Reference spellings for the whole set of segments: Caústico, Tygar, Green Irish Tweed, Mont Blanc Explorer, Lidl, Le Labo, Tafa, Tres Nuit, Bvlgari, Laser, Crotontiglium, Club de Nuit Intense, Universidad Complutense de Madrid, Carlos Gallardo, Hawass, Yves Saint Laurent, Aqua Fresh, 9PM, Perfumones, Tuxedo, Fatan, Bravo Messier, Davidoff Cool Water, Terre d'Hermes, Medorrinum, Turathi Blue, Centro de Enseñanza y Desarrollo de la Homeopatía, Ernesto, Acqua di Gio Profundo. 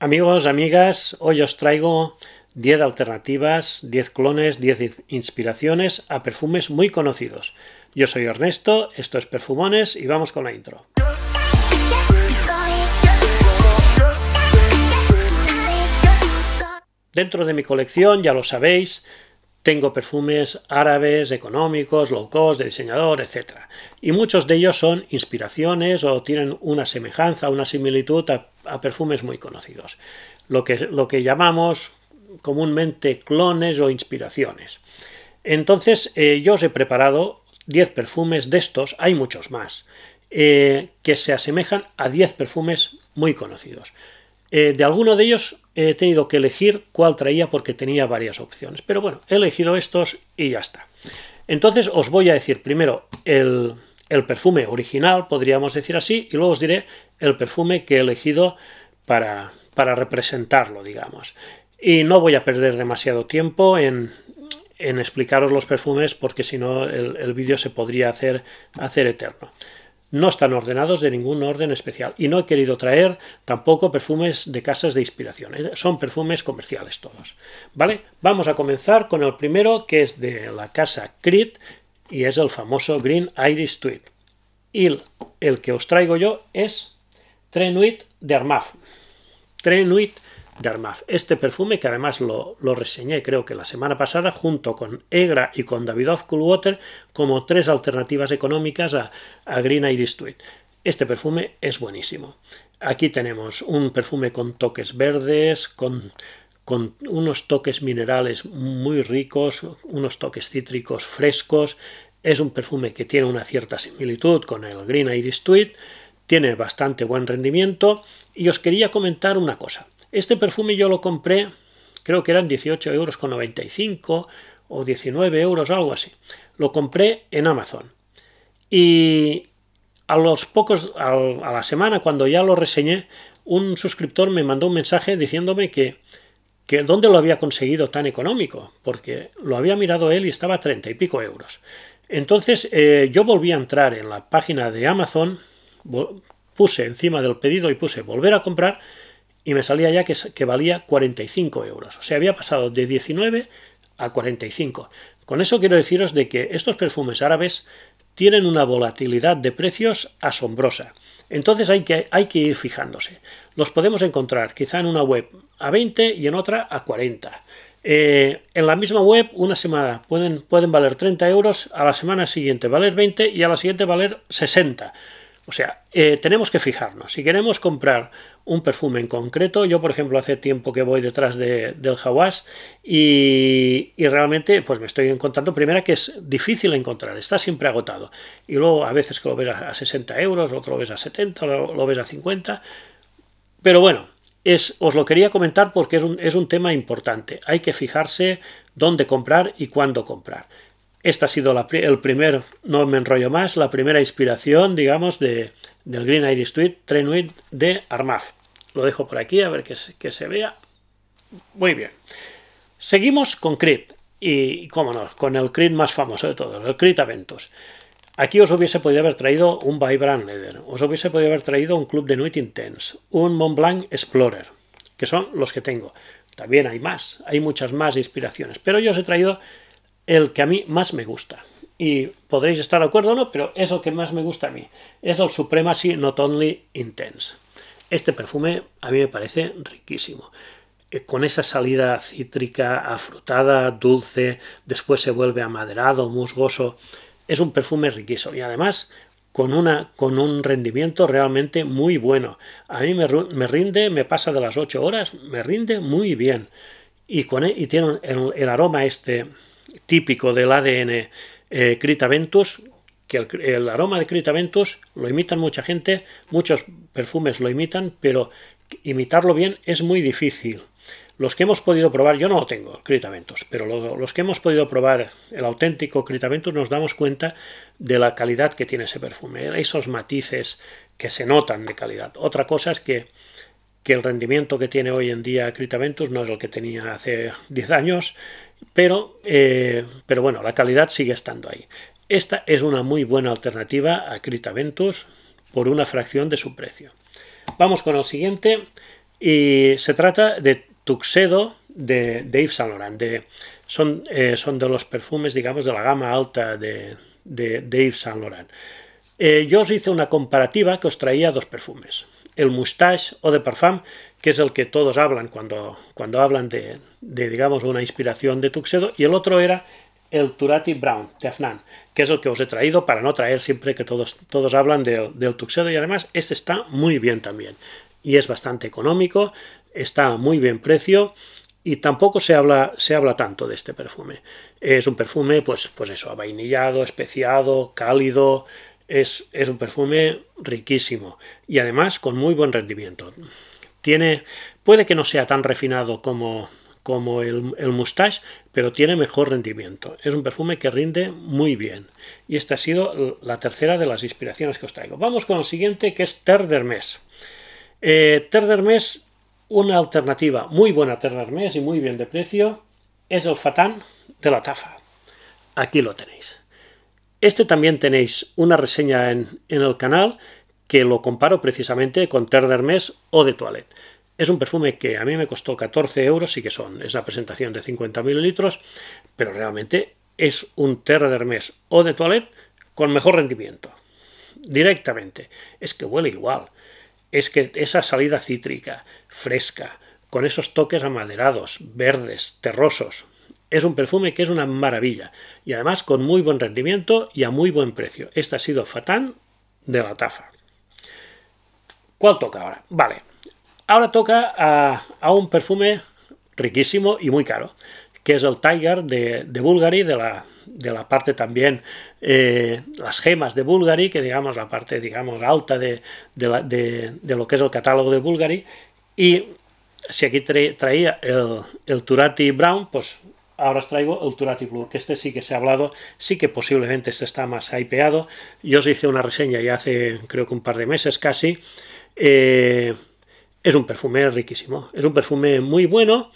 Amigos, amigas, hoy os traigo 10 alternativas, 10 clones, 10 inspiraciones a perfumes muy conocidos. Yo soy Ernesto, esto es Perfumones y vamos con la intro. Dentro de mi colección, ya lo sabéis, tengo perfumes árabes, económicos, low cost, de diseñador, etc. Y muchos de ellos son inspiraciones o tienen una semejanza, una similitud a perfumes muy conocidos. Lo que llamamos comúnmente clones o inspiraciones. Entonces yo os he preparado 10 perfumes de estos, hay muchos más, que se asemejan a 10 perfumes muy conocidos. De alguno de ellos he tenido que elegir cuál traía porque tenía varias opciones. Pero bueno, he elegido estos y ya está. Entonces os voy a decir primero el perfume original, podríamos decir así, y luego os diré el perfume que he elegido para representarlo, digamos. Y no voy a perder demasiado tiempo en explicaros los perfumes porque si no el vídeo se podría hacer eterno. No están ordenados de ningún orden especial y no he querido traer tampoco perfumes de casas de inspiración, son perfumes comerciales todos, ¿vale? Vamos a comenzar con el primero, que es de la casa Creed y es el famoso Green Irish Tweed, y el que os traigo yo es Tres Nuit de Armaf. Tres Nuit de Armaf, este perfume que además lo reseñé creo que la semana pasada junto con Egra y con Davidoff Cool Water como 3 alternativas económicas a Green Irish Tweed. Este perfume es buenísimo. Aquí tenemos un perfume con toques verdes, con unos toques minerales muy ricos, unos toques cítricos frescos. Es un perfume que tiene una cierta similitud con el Green Irish Tweed, tiene bastante buen rendimiento y os quería comentar una cosa. Este perfume yo lo compré, creo que eran 18,95 € o 19 €, algo así. Lo compré en Amazon. Y a la semana, cuando ya lo reseñé, un suscriptor me mandó un mensaje diciéndome que dónde lo había conseguido tan económico, porque lo había mirado él y estaba a 30 y pico €. Entonces yo volví a entrar en la página de Amazon, puse encima del pedido y puse volver a comprar, y me salía ya que valía 45 €. O sea, había pasado de 19 a 45. Con eso quiero deciros de que estos perfumes árabes tienen una volatilidad de precios asombrosa. Entonces hay que ir fijándose. Los podemos encontrar quizá en una web a 20 y en otra a 40. En la misma web una semana pueden valer 30 €, a la semana siguiente valer 20 y a la siguiente valer 60. O sea, tenemos que fijarnos. Si queremos comprar un perfume en concreto, yo por ejemplo hace tiempo que voy detrás del Hawass y realmente pues me estoy encontrando, primero que es difícil encontrar, está siempre agotado. Y luego a veces que lo ves a 60 €, otro lo ves a 70, lo ves a 50. Pero bueno, os lo quería comentar porque es un tema importante. Hay que fijarse dónde comprar y cuándo comprar. Esta ha sido no me enrollo más, la primera inspiración, digamos, del Green Irish Tweed, Tres Nuit de Armaf. Lo dejo por aquí, a ver que se vea. Muy bien. Seguimos con Creed, y cómo no, con el Creed más famoso de todos, el Creed Aventus. Aquí os hubiese podido haber traído un Vibrant Leather, os hubiese podido haber traído un Club de Nuit Intense, un Mont Blanc Explorer, que son los que tengo. También hay más, hay muchas más inspiraciones, pero yo os he traído el que a mí más me gusta, y podréis estar de acuerdo o no, pero es el que más me gusta a mí, es el Supremacy Not Only Intense. Este perfume a mí me parece riquísimo, con esa salida cítrica, afrutada, dulce, después se vuelve amaderado, musgoso. Es un perfume riquísimo y además con un rendimiento realmente muy bueno. A mí me rinde, me pasa de las 8 horas, me rinde muy bien, y tiene el aroma este típico del ADN Creed Aventus, que el aroma de Creed Aventus lo imitan mucha gente, muchos perfumes lo imitan, pero imitarlo bien es muy difícil. Los que hemos podido probar, yo no lo tengo, Creed Aventus, pero los que hemos podido probar el auténtico Creed Aventus nos damos cuenta de la calidad que tiene ese perfume, esos matices que se notan de calidad. Otra cosa es que el rendimiento que tiene hoy en día Creed Aventus no es el que tenía hace 10 años, pero bueno, la calidad sigue estando ahí. Esta es una muy buena alternativa a Creed Aventus por una fracción de su precio. Vamos con el siguiente, Y se trata de Tuxedo de Yves Saint Laurent. Son de los perfumes, digamos, de la gama alta de Yves Saint Laurent. Yo os hice una comparativa que os traía dos perfumes. El Mustache Eau de Parfum, que es el que todos hablan cuando hablan de digamos, una inspiración de Tuxedo, y el otro era el Turathi Brown, de Afnan, que es el que os he traído para no traer siempre que todos hablan del Tuxedo, y además este está muy bien también. Y es bastante económico, está a muy bien precio, y tampoco se habla tanto de este perfume. Es un perfume, pues eso, avainillado, especiado, cálido. Es un perfume riquísimo y además con muy buen rendimiento. Puede que no sea tan refinado como el Mustache, pero tiene mejor rendimiento. Es un perfume que rinde muy bien. Y esta ha sido la tercera de las inspiraciones que os traigo. Vamos con el siguiente, que es Terre d'Hermes. Terre d'Hermes, una alternativa muy buena. Terre d'Hermes, y muy bien de precio, es el Fatan de la Tafa. Aquí lo tenéis. Este también tenéis una reseña en el canal que lo comparo precisamente con Terre d'Hermes o de Toilette. Es un perfume que a mí me costó 14 euros, sí que es la presentación de 50 mililitros, pero realmente es un Terre d'Hermes o de Toilette con mejor rendimiento. Directamente. Es que huele igual. Es que esa salida cítrica, fresca, con esos toques amaderados, verdes, terrosos. Es un perfume que es una maravilla y además con muy buen rendimiento y a muy buen precio. Este ha sido Fatan de la Tafa. ¿Cuál toca ahora? Vale, ahora toca a un perfume riquísimo y muy caro, que es el Tygar de Bvlgari, de la parte también, las gemas de Bvlgari, que digamos la parte digamos alta de lo que es el catálogo de Bvlgari. Y si aquí traía el Turathi Brown, pues ahora os traigo el Turathi Blue, que este sí que se ha hablado, sí que posiblemente este está más hypeado. Yo os hice una reseña ya hace creo que un par de meses casi. Es un perfume riquísimo, es un perfume muy bueno,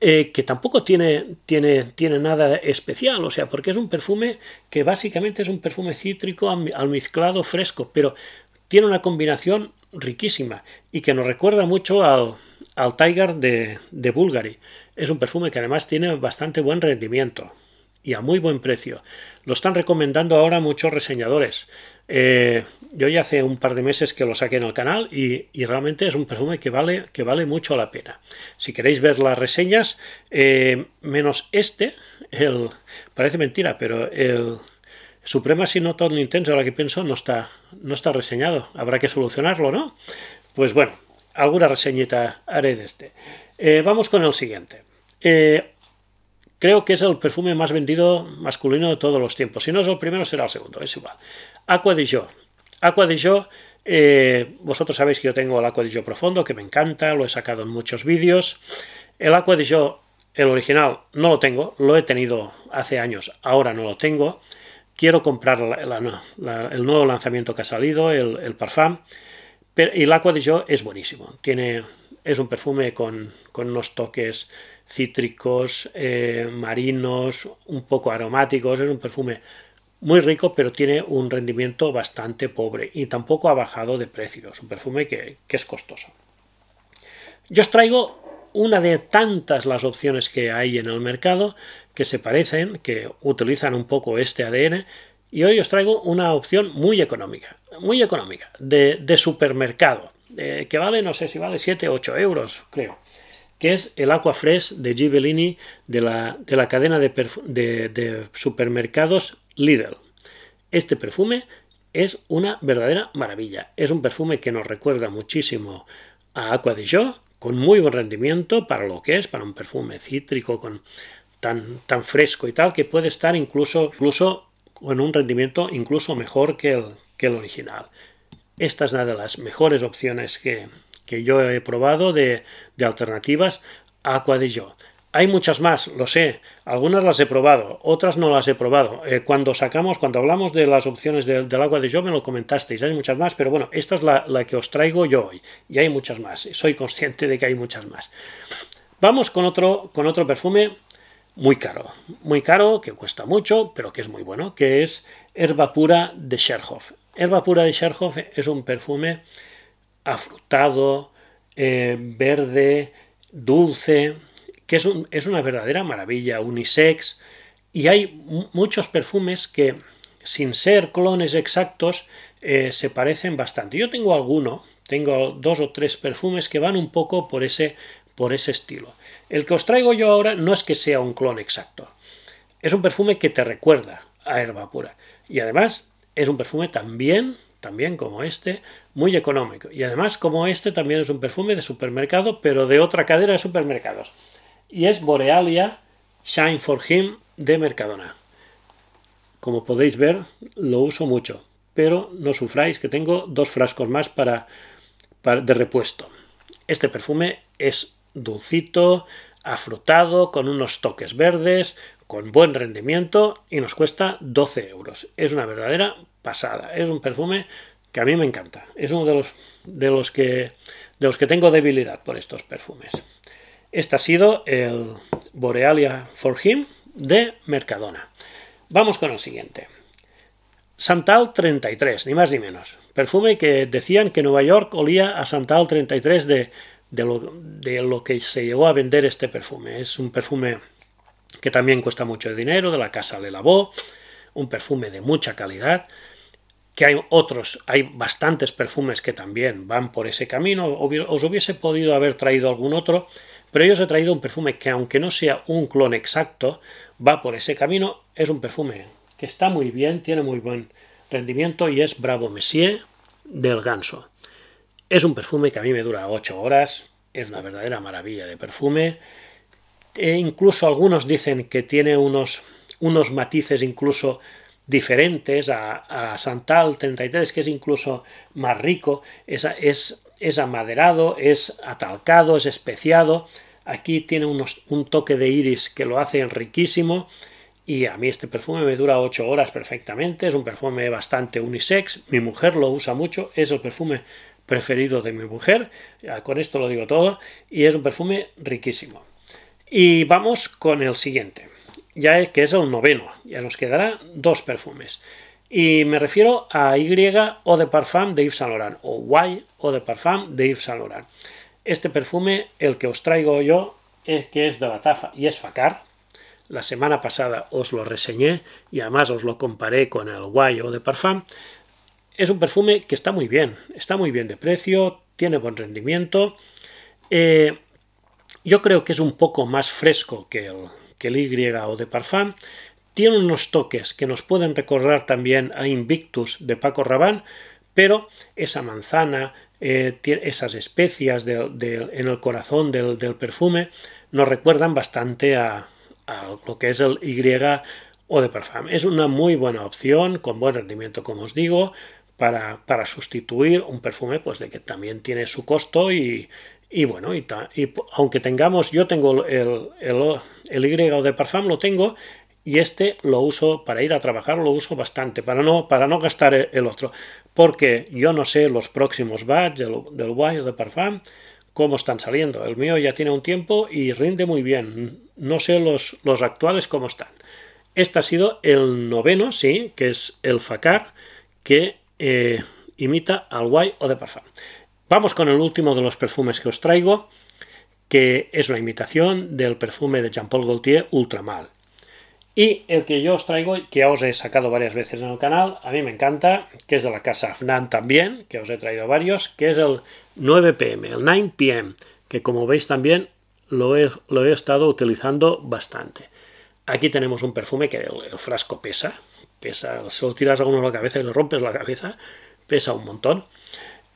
que tampoco tiene nada especial, o sea, porque es un perfume que básicamente es un perfume cítrico almizclado fresco, pero tiene una combinación riquísima y que nos recuerda mucho al Tygar de Bvlgari. Es un perfume que además tiene bastante buen rendimiento y a muy buen precio. Lo están recomendando ahora muchos reseñadores. Yo ya hace un par de meses que lo saqué en el canal y realmente es un perfume que vale mucho la pena. Si queréis ver las reseñas, menos parece mentira, pero el Supremacy Not Only Intense, ahora que pienso, no está reseñado. Habrá que solucionarlo, ¿no? Pues bueno, alguna reseñita haré de este. Vamos con el siguiente. Creo que es el perfume más vendido masculino de todos los tiempos. Si no es el primero, será el segundo. Es igual. Acqua di Gio. Acqua di Gio, vosotros sabéis que yo tengo el Acqua di Gio Profundo, que me encanta, lo he sacado en muchos vídeos. El Acqua di Gio, el original, no lo tengo. Lo he tenido hace años, ahora no lo tengo. Quiero comprar el nuevo lanzamiento que ha salido, el Parfum. Y el Acqua di Gio es buenísimo. Es un perfume con unos toques cítricos, marinos, un poco aromáticos. Es un perfume muy rico, pero tiene un rendimiento bastante pobre. Y tampoco ha bajado de precio. Es un perfume que es costoso. Yo os traigo una de tantas las opciones que hay en el mercado que se parecen, que utilizan un poco este ADN, y hoy os traigo una opción muy económica, de supermercado, que vale, no sé si vale 7 o 8 euros, creo, que es el Aqua Fresh de Gibellini de la cadena de supermercados Lidl. Este perfume es una verdadera maravilla, es un perfume que nos recuerda muchísimo a Acqua di Gio, con muy buen rendimiento para lo que es, para un perfume cítrico tan fresco y tal, que puede estar incluso con un rendimiento incluso mejor que el original. Esta es una de las mejores opciones que yo he probado de alternativas a Acqua di Gio. Hay muchas más, lo sé, algunas las he probado, otras no las he probado. Cuando hablamos de las opciones del Acqua di Gio me lo comentasteis, hay muchas más, pero bueno, esta es la que os traigo yo hoy, y hay muchas más, soy consciente de que hay muchas más. Vamos con otro perfume muy caro, que cuesta mucho, pero que es muy bueno, que es Erba Pura de Scherhoff. Erba Pura de Scherhoff es un perfume afrutado, verde, dulce, que es una verdadera maravilla, unisex. Y hay muchos perfumes que, sin ser clones exactos, se parecen bastante. Yo tengo alguno, tengo 2 o 3 perfumes que van un poco por ese estilo. El que os traigo yo ahora no es que sea un clon exacto. Es un perfume que te recuerda a Herba Pura. Y además es un perfume también como este, muy económico. Y además como este también es un perfume de supermercado, pero de otra cadena de supermercados. Y es Borealia Shine for Him de Mercadona. Como podéis ver, lo uso mucho. Pero no sufráis que tengo 2 frascos más de repuesto. Este perfume es dulcito, afrutado, con unos toques verdes, con buen rendimiento y nos cuesta 12 euros. Es una verdadera pasada. Es un perfume que a mí me encanta. Es uno de los que tengo debilidad por estos perfumes. Este ha sido el Borealia for Him de Mercadona. Vamos con el siguiente. Santal 33, ni más ni menos. Perfume que decían que Nueva York olía a Santal 33 de lo que se llegó a vender este perfume. Es un perfume que también cuesta mucho dinero, de la casa Le Labo, un perfume de mucha calidad, que hay bastantes perfumes que también van por ese camino. Os hubiese podido haber traído algún otro, pero yo os he traído un perfume que, aunque no sea un clon exacto, va por ese camino. Es un perfume que está muy bien, tiene muy buen rendimiento y es Bravo Messier del Ganso. Es un perfume que a mí me dura 8 horas, es una verdadera maravilla de perfume. E incluso algunos dicen que tiene unos matices incluso diferentes a Santal 33, que es incluso más rico, es amaderado, es atalcado, es especiado. Aquí tiene un toque de iris que lo hace riquísimo. Y a mí este perfume me dura 8 horas perfectamente. Es un perfume bastante unisex. Mi mujer lo usa mucho. Es el perfume preferido de mi mujer. Con esto lo digo todo. Y es un perfume riquísimo. Y vamos con el siguiente. Ya que es el 9º. Ya nos quedará 2 perfumes. Y me refiero a Y Eau de Parfum de Yves Saint Laurent. O Y Eau de Parfum de Yves Saint Laurent. Este perfume, el que os traigo yo, es que es de la Tafa y es Fakhar. La semana pasada os lo reseñé y además os lo comparé con el Y Eau de Parfum. Es un perfume que está muy bien de precio, tiene buen rendimiento. Yo creo que es un poco más fresco que el Y Eau de Parfum. Tiene unos toques que nos pueden recordar también a Invictus de Paco Rabanne, pero esa manzana, tiene esas especias en el corazón del perfume, nos recuerdan bastante a lo que es el Y Eau de Parfum. Es una muy buena opción, con buen rendimiento, como os digo, para sustituir un perfume pues de que también tiene su costo y bueno, y aunque tengamos, yo tengo el Y Eau de Parfum, lo tengo, y este lo uso para ir a trabajar, lo uso bastante, para no gastar el otro, porque yo no sé los próximos batch del Y Eau de Parfum, cómo están saliendo. El mío ya tiene un tiempo y rinde muy bien. No sé los actuales cómo están. Este ha sido el 9º, sí, que es el Fakhar, que imita al Y Eau de Parfum. Vamos con el último de los perfumes que os traigo, que es una imitación del perfume de Jean Paul Gaultier, Ultramal. Y el que yo os traigo, que ya os he sacado varias veces en el canal, a mí me encanta, que es de la casa Afnan también, que os he traído varios, que es el 9PM, el 9PM, que como veis también lo he estado utilizando bastante. Aquí tenemos un perfume que el frasco pesa, solo tiras a uno la cabeza y le rompes la cabeza, pesa un montón.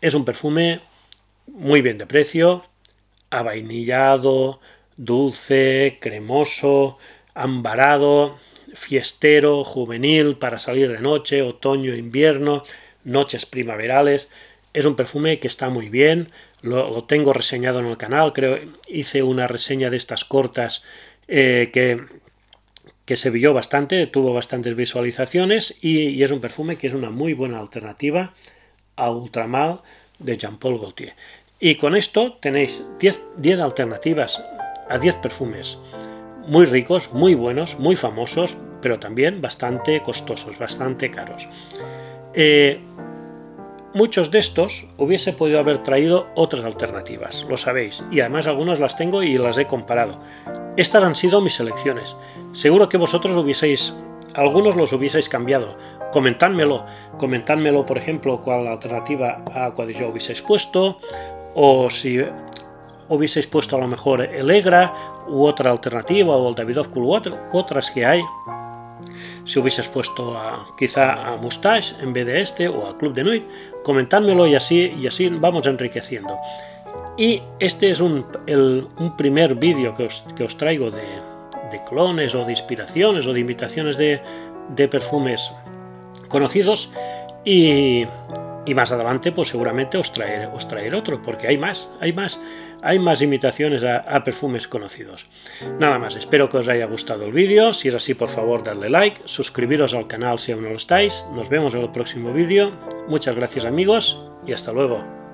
Es un perfume muy bien de precio, avainillado, dulce, cremoso, ambarado, fiestero, juvenil, para salir de noche, otoño, invierno, noches primaverales. Es un perfume que está muy bien, lo tengo reseñado en el canal, creo, hice una reseña de estas cortas que se vio bastante, tuvo bastantes visualizaciones y es un perfume que es una muy buena alternativa a Ultramal de Jean Paul Gaultier. Y con esto tenéis 10 alternativas a 10 perfumes. Muy ricos, muy buenos, muy famosos, pero también bastante costosos, bastante caros. Muchos de estos hubiese podido haber traído otras alternativas, lo sabéis, y además algunas las tengo y las he comparado. Estas han sido mis selecciones. Seguro que vosotros algunos los hubieseis cambiado. Comentádmelo, por ejemplo, cuál alternativa a Acqua di Gio hubieseis puesto, o si hubieseis puesto a lo mejor el Egra u otra alternativa, o el Davidoff Cool Water, otras que hay. Si hubieses puesto quizá a Mustache en vez de este, o a Club de Nuit, comentádmelo y así vamos enriqueciendo. Y este es un primer vídeo que os traigo de clones o de inspiraciones o de imitaciones de perfumes conocidos, y más adelante pues seguramente os traeré otro, porque hay más imitaciones a perfumes conocidos. Nada más, espero que os haya gustado el vídeo. Si es así, por favor, dadle like, suscribiros al canal si aún no lo estáis. Nos vemos en el próximo vídeo. Muchas gracias, amigos, y hasta luego.